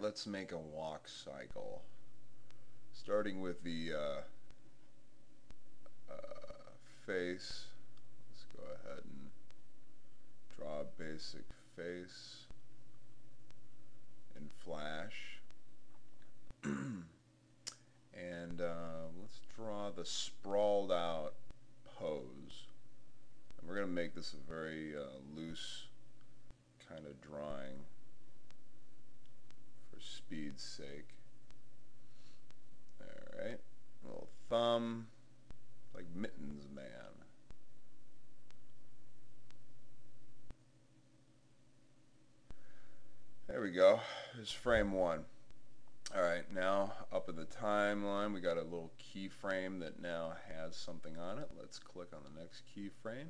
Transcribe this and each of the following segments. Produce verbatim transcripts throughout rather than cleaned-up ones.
right, let's make a walk cycle, starting with the uh, uh, face. Let's go ahead and draw a basic face in Flash. And uh, let's draw the sprawled out pose. And we're going to make this a very uh, loose kind of drawing for speed's sake. Alright, little thumb, like Mittens Man. There we go, there's frame one. Alright, now up in the timeline we got a little keyframe that now has something on it. Let's click on the next keyframe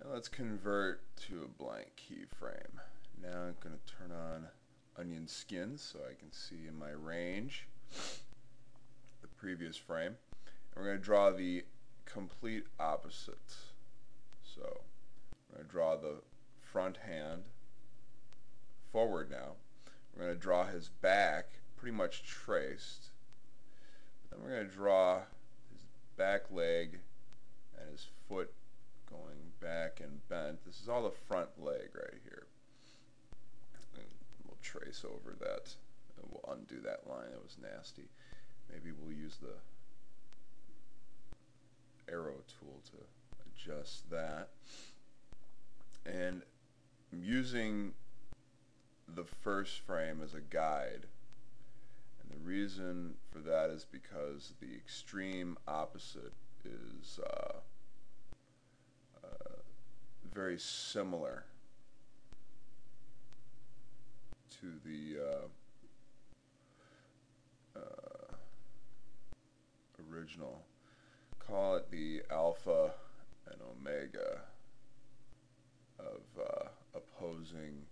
and let's convert to a blank keyframe. Now I'm going to turn on onion skin so I can see in my range the previous frame. And we're going to draw the complete opposite. So we're going to draw the front hand forward now. We're going to draw his back pretty much traced. Then we're going to draw his back leg and his foot going back and bent. This is all the front leg right here. And we'll trace over that. And we'll undo that line. That was nasty. Maybe we'll use the arrow tool to adjust that. And I'm using the first frame as a guide. The reason for that is because the extreme opposite is uh, uh, very similar to the uh, uh, original. Call it the alpha and omega of uh, opposing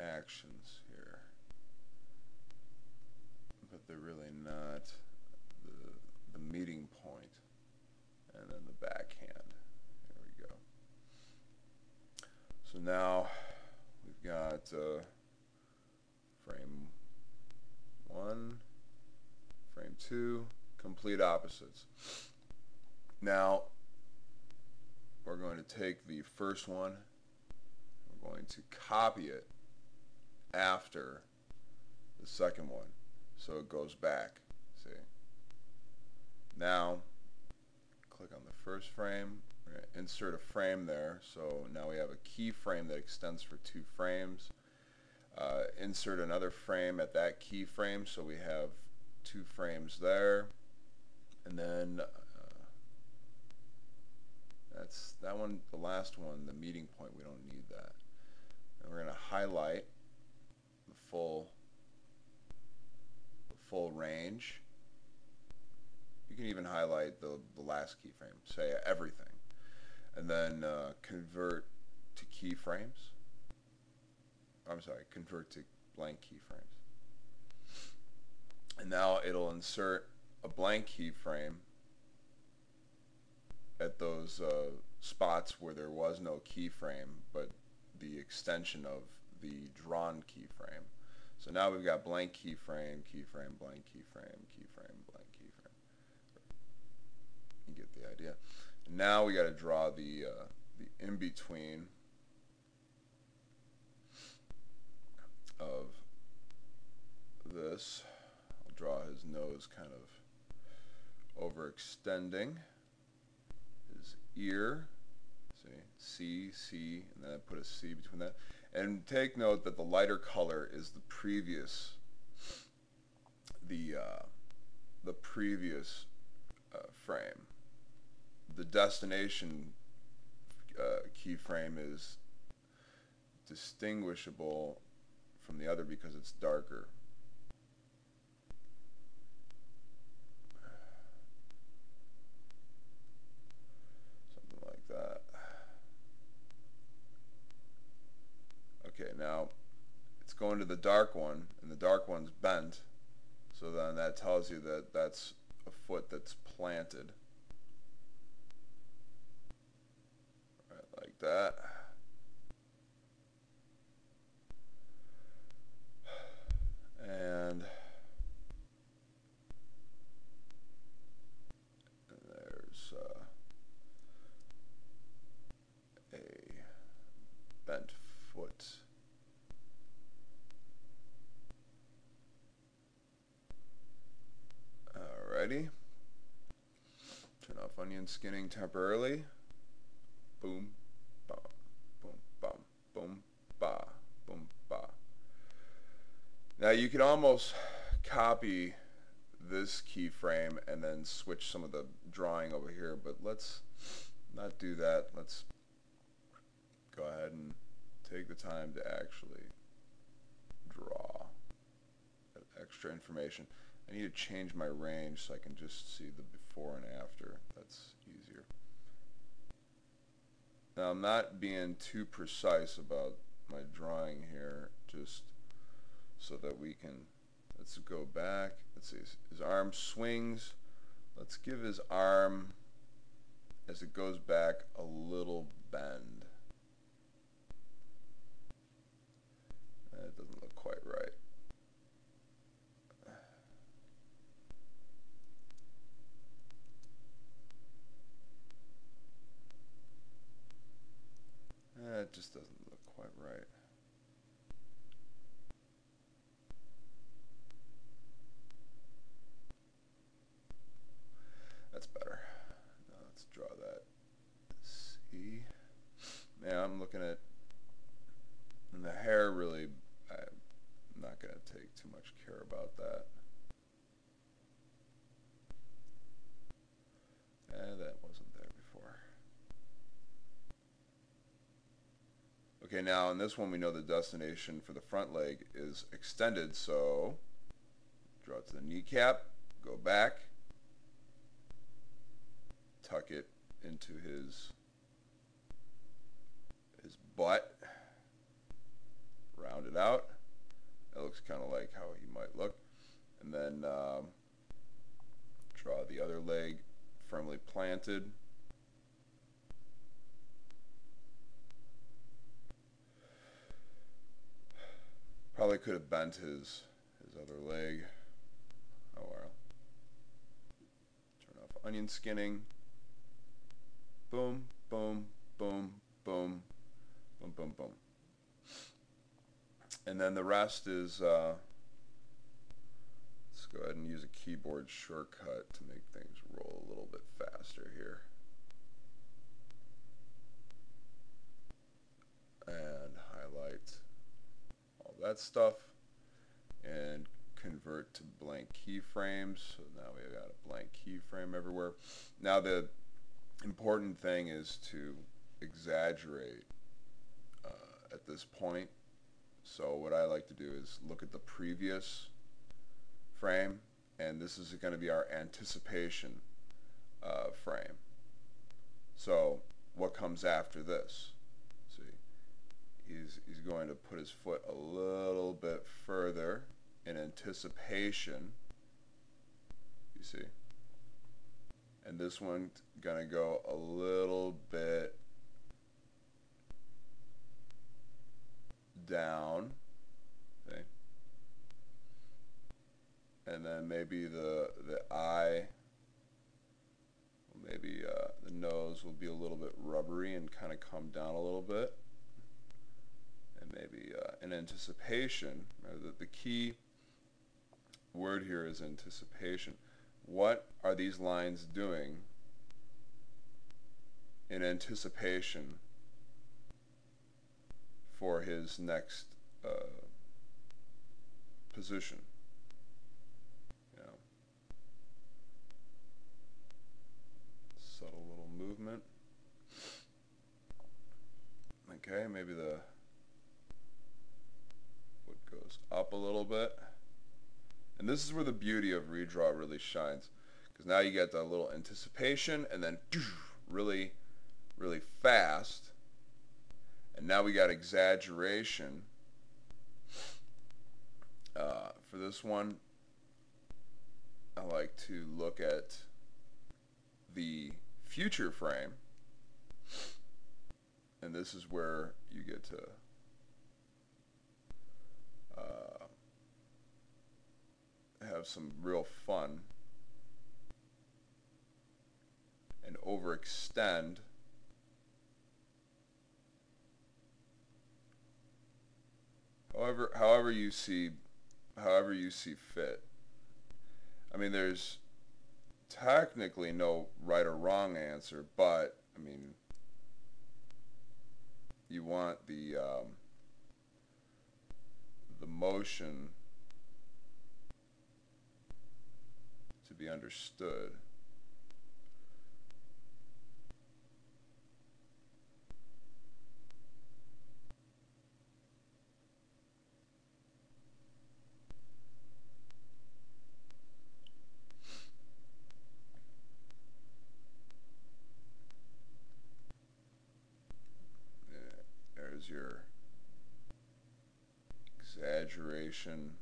actions here. But they're really not the, the meeting point. And then the backhand. There we go. So now we've got uh, frame one, frame two, complete opposites. Now we're going to take the first one, we're going to copy it after the second one. So it goes back, see. Now, click on the first frame, we're going to insert a frame there, so now we have a keyframe that extends for two frames. Uh, insert another frame at that keyframe, so we have two frames there. And then, uh, that's that one, the last one, the meeting point, we don't need that. And we're going to highlight the full full range. You can even highlight the, the last keyframe, say everything, and then uh, convert to keyframes. I'm sorry, convert to blank keyframes. And now it'll insert a blank keyframe at those uh, spots where there was no keyframe, but the extension of the drawn keyframe. So now we've got blank keyframe, keyframe, blank keyframe, keyframe, blank keyframe. You get the idea. Now we got to draw the uh, the in between of this. I'll draw his nose kind of overextending, his ear. See, C, C, and then I put a C between that. And take note that the lighter color is the previous, the uh, the previous uh, frame. The destination uh, keyframe is distinguishable from the other because it's darker. Something like that. Okay, now it's going to the dark one, and the dark one's bent, so then that tells you that that's a foot that's planted. Right, like that. and there's uh, a bent foot. Alrighty. Turn off onion skinning temporarily. Boom, bum, boom, bum, boom, ba, boom, ba. Now you can almost copy this keyframe and then switch some of the drawing over here, but let's not do that. Let's go ahead and take the time to actually draw that extra information. I need to change my range so I can just see the before and after. That's easier. Now I'm not being too precise about my drawing here, just so that we can, let's go back, let's see, his arm swings, let's give his arm, as it goes back, a little bend. That doesn't look quite right. That just doesn't look quite right. That's better. Now let's draw that C. Now I'm looking at, and the hair really, I'm not going to take too much care about that. And that wasn't there before. Okay, now in this one we know the destination for the front leg is extended, so draw it to the kneecap, go back, tuck it into his his butt, round it out. That looks kind of like how he might look. And then um, draw the other leg firmly planted. Probably could have bent his his other leg. Oh well. Turn off onion skinning. Boom, boom, boom, boom, boom, boom, boom. And then the rest is, uh, let's go ahead and use a keyboard shortcut to make things roll a little bit faster here. And highlight all that stuff and convert to blank keyframes. So now we've got a blank keyframe everywhere. Now the important thing is to exaggerate uh, at this point. So what I like to do is look at the previous frame, and this is going to be our anticipation uh, frame. So what comes after this? See, he's, he's going to put his foot a little bit further in anticipation, you see, and this one's going to go a little bit down, okay. And then maybe the the eye, maybe uh, the nose will be a little bit rubbery and kind of come down a little bit, and maybe uh, in anticipation, the, the key word here is anticipation. What are these lines doing in anticipation for his next uh, position? You know, subtle little movement. Okay, maybe the foot goes up a little bit. And this is where the beauty of redraw really shines, because now you get that little anticipation and then really, really fast. And now we got exaggeration uh, for this one. I like to look at the future frame, and this is where you get to uh, have some real fun and overextend however however you see however you see fit. I mean, there's technically no right or wrong answer, but I mean, you want the um, the motion to be understood. Your exaggeration.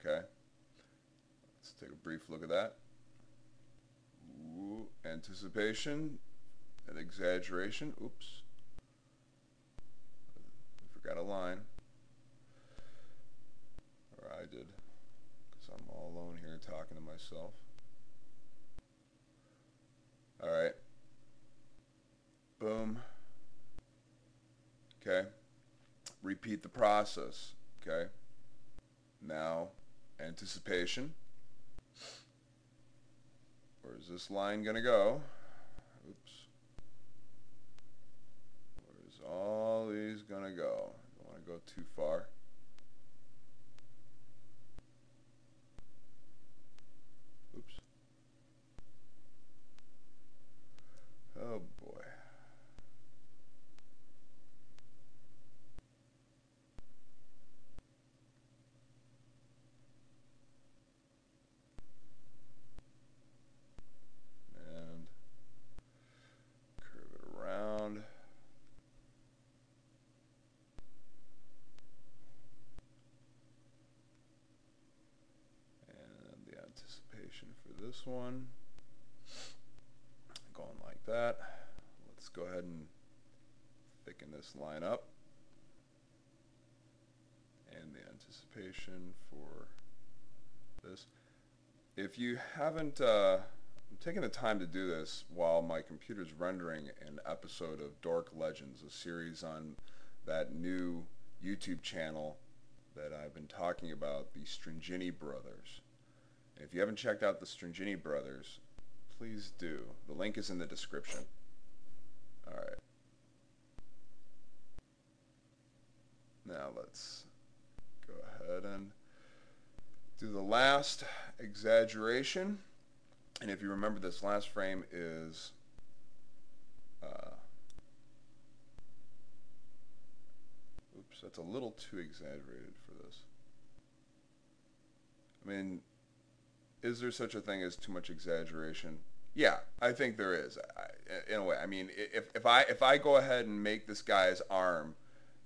Okay, let's take a brief look at that. Ooh, anticipation and exaggeration. Oops, I forgot a line, or I did, because I'm all alone here talking to myself. All right. Boom. Okay. Repeat the process. Okay. Now, anticipation. Where is this line going to go? Oops. Where's all these going to go? I don't want to go too far. Oops. Oh, boy. For this one, going like that. Let's go ahead and thicken this line up, and the anticipation for this. If you haven't, uh, I'm taking the time to do this while my computer's rendering an episode of Dork Legends, a series on that new YouTube channel that I've been talking about, the Stringini Brothers. If you haven't checked out the Stringini Brothers, please do. The link is in the description. Alright. Now let's go ahead and do the last exaggeration. And if you remember, this last frame is uh, oops, that's a little too exaggerated for this. I mean, is there such a thing as too much exaggeration? Yeah, I think there is. I, in a way, I mean, if if I if I go ahead and make this guy's arm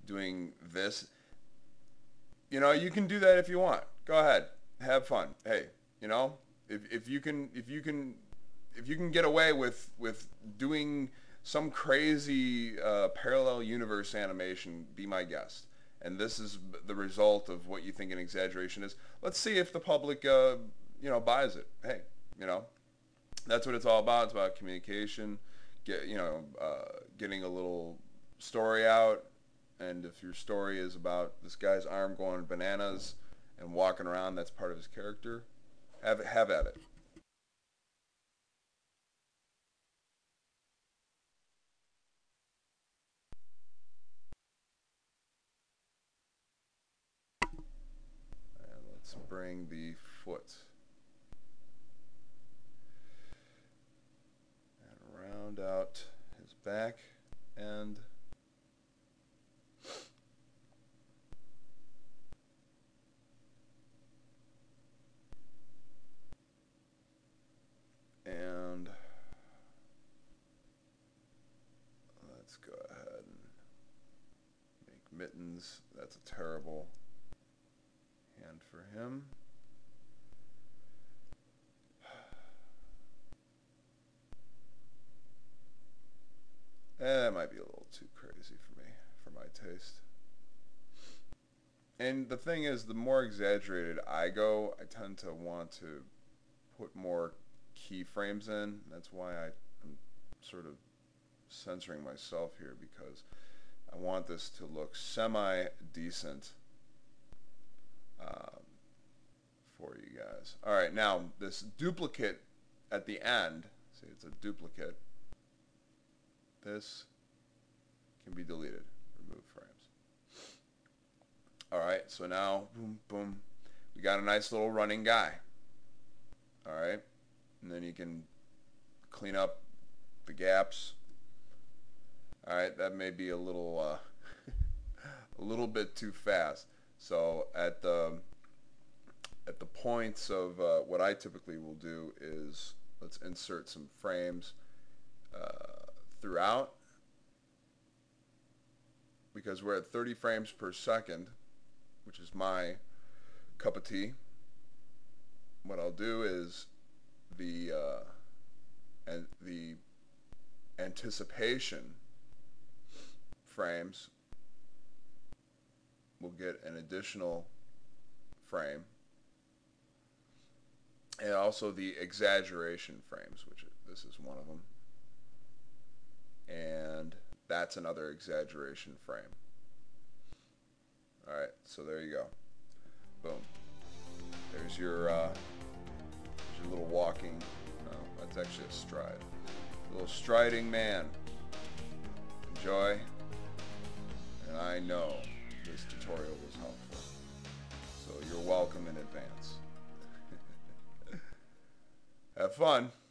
doing this, you know, you can do that if you want. Go ahead, have fun. Hey, you know, if if you can if you can if you can get away with with doing some crazy uh, parallel universe animation, be my guest. And this is the result of what you think an exaggeration is. Let's see if the public Uh, you know, buys it. Hey, you know, that's what it's all about. It's about communication, get, you know, uh, getting a little story out. And if your story is about this guy's arm going bananas and walking around, that's part of his character, have it, have at it. And let's bring the foot out his back end. And let's go ahead and make mittens. That's a terrible hand for him. That might be a little too crazy for me, for my taste. And the thing is, the more exaggerated I go, I tend to want to put more keyframes in. That's why I, I'm sort of censoring myself here, because I want this to look semi-decent um, for you guys. All right, now this duplicate at the end, see, it's a duplicate. This can be deleted, remove frames. All right, so now, boom, boom, we got a nice little running guy. All right, and then you can clean up the gaps. All right, that may be a little, uh, a little bit too fast. So at the at the points of uh, what I typically will do is let's insert some frames uh, throughout, because we're at thirty frames per second, which is my cup of tea. What I'll do is the uh, and the anticipation frames will get an additional frame, and also the exaggeration frames, which this is one of them, and that's another exaggeration frame. Alright, so there you go. Boom. There's your, uh, there's your little walking, no, that's actually a stride. A little striding man. Enjoy. And I know this tutorial was helpful. So you're welcome in advance. Have fun.